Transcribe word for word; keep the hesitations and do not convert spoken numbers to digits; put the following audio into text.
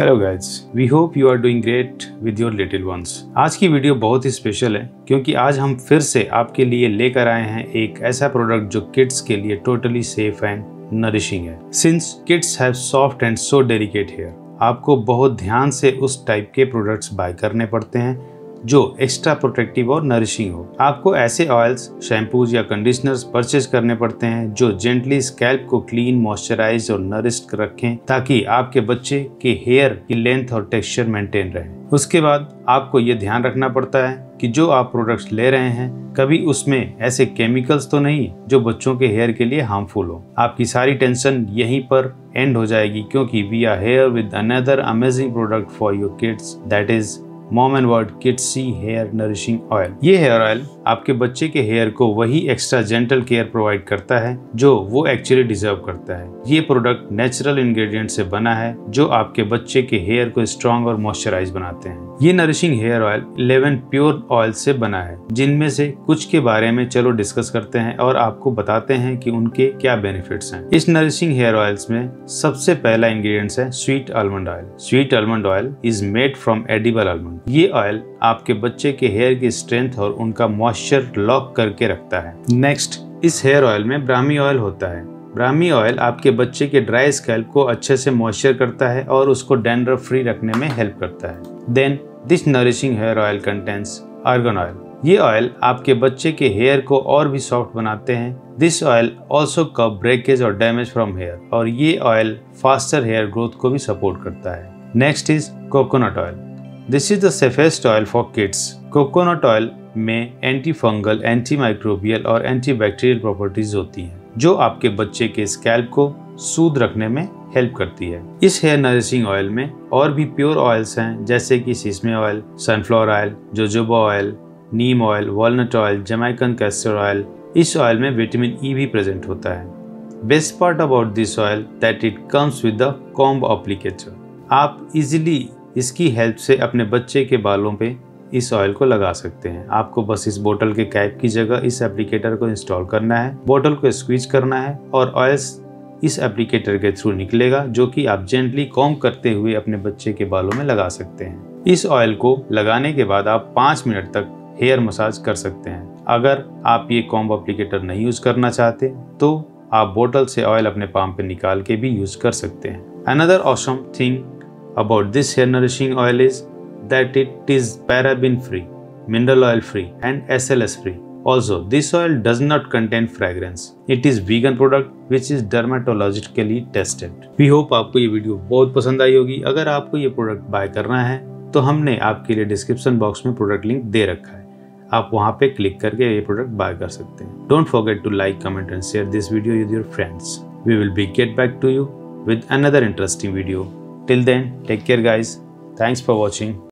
Hello guys, we hope you are doing great with your little ones. आज की video बहुत ही special है क्योंकि आज हम फिर से आपके लिए लेकर आए हैं एक ऐसा प्रोडक्ट जो किड्स के लिए टोटली सेफ एंड नरिशिंग है। Since kids have soft and so delicate hair, आपको बहुत ध्यान से उस टाइप के प्रोडक्ट्स बाय करने पड़ते हैं जो एक्स्ट्रा प्रोटेक्टिव और नरिशिंग हो। आपको ऐसे ऑयल्स, शैम्पूज या कंडीशनर्स परचेज करने पड़ते हैं जो जेंटली स्कैल्प को क्लीन, मॉइस्चराइज और नरिश्ड रखें ताकि आपके बच्चे के हेयर की लेंथ और टेक्सचर मेंटेन रहे। उसके बाद आपको ये ध्यान रखना पड़ता है कि जो आप प्रोडक्ट्स ले रहे हैं कभी उसमें ऐसे केमिकल्स तो नहीं जो बच्चों के हेयर के लिए हार्मफुल हो। आपकी सारी टेंशन यहीं पर एंड हो जाएगी क्योंकि we are here with another amazing product for your kids, that is mom and world किड्सी hair nourishing oil. ये हेयर ऑयल आपके बच्चे के हेयर को वही एक्स्ट्रा जेंटल केयर प्रोवाइड करता है जो वो एक्चुअली डिजर्व करता है। ये प्रोडक्ट नेचुरल इंग्रेडिएंट से बना है जो आपके बच्चे के हेयर को स्ट्रॉन्ग और मॉइस्चराइज बनाते हैं। ये nourishing hair oil eleven pure oil से बना है, जिनमें से कुछ के बारे में चलो डिस्कस करते हैं और आपको बताते हैं कि उनके क्या बेनिफिट्स हैं। इस नरिशिंग हेयर ऑयल्स में सबसे पहला इंग्रेडिएंट्स है sweet almond oil. Sweet almond oil is made from edible almond. ये ऑयल आपके बच्चे के हेयर की स्ट्रेंथ और उनका मॉइस्चर लॉक करके रखता है। नेक्स्ट, इस हेयर ऑयल में ब्राह्मी ऑयल होता है। ब्राह्मी ऑयल आपके बच्चे के ड्राई स्कैल्प को अच्छे से मॉइस्चर करता है और उसको डैंड्रफ फ्री रखने में हेल्प करता है। Then this nourishing hair oil contains argan oil. ये ऑयल आपके बच्चे के हेयर को और भी सॉफ्ट बनाते हैं। दिस ऑयल ऑल्सो कव ब्रेकेज और डैमेज फ्रॉम हेयर, और ये ऑयल फास्टर हेयर ग्रोथ को भी सपोर्ट करता है। Next is coconut oil. This is the safest oil for kids. Coconut oil में एंटी फंगल, एंटी माइक्रोबियल और एंटी बैक्टीरियल प्रॉपर्टीज होती हैं जो आपके बच्चे के स्कैल्प को सूद रखने में हेल्प करती है। इस हेयर नरिशिंग ऑयल में और भी प्योर ऑयल्स हैं जैसे कि sesame oil, sunflower oil, jojoba oil, neem oil, walnut oil, Jamaican castor oil. इस ऑयल में विटामिन ई भी प्रेजेंट होता है। Best part about this oil that it comes with the comb applicator. आप इजिली इसकी हेल्प से अपने बच्चे के बालों पे इस ऑयल को लगा सकते हैं। आपको बस इस बोतल के कैप की जगह इस एप्लीकेटर को इंस्टॉल करना है, बोतल को स्क्वीज करना है और ऑयल्स इस एप्लीकेटर के थ्रू निकलेगा जो कि आप जेंटली कॉम्ब करते हुए अपने बच्चे के बालों में लगा सकते हैं। इस ऑयल को लगाने के बाद आप पाँच मिनट तक हेयर मसाज कर सकते हैं। अगर आप ये कॉम्ब एप्लीकेटर नहीं यूज़ करना चाहते तो आप बोतल से ऑयल अपने पाम पे निकाल के भी यूज़ कर सकते हैं। Another awesome thing about this hair nourishing oil is that it is paraben free, mineral oil free and S L S free. Also this oil does not contain fragrance. It is vegan product which is dermatologically tested. We hope आपको ये video बहुत पसंद आई होगी। अगर आपको ये product bye करना है तो हमने आपके लिए डिस्क्रिप्शन बॉक्स में प्रोडक्ट लिंक दे रखा है, आप वहाँ पे क्लिक करके ये प्रोडक्ट बाय कर सकते हैं। Don't forget to like, comment and share this video with your friends. We will be get back to you with another interesting video. Till then, take care guys. Thanks for watching.